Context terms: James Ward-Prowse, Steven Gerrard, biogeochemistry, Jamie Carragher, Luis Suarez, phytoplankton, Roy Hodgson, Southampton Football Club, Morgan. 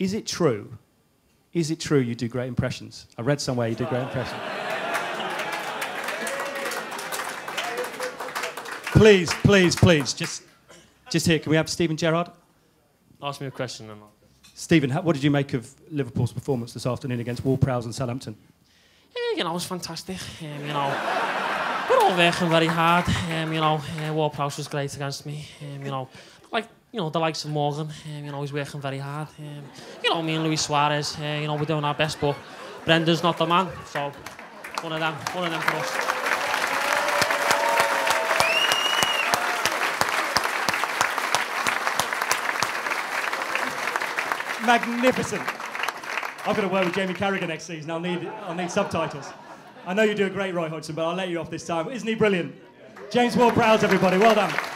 Is it true? Is it true you do great impressions? I read somewhere you do great impressions. Please, please, please, just here. Can we have Steven Gerrard? Ask me a question then. Steven, what did you make of Liverpool's performance this afternoon against Ward-Prowse and Southampton? Yeah, you know, it was fantastic. You know, we're all working very hard. You know, Ward-Prowse was great against me. You know, like, you know, the likes of Morgan, you know, he's working very hard. You know, me and Luis Suarez, you know, we're doing our best, but Brendan's not the man, so one of them for us. Magnificent. I've got to work with Jamie Carragher next season. I'll need subtitles. I know you do a great Roy Hodgson, but I'll let you off this time. Isn't he brilliant? James Ward-Prowse, everybody. Well done.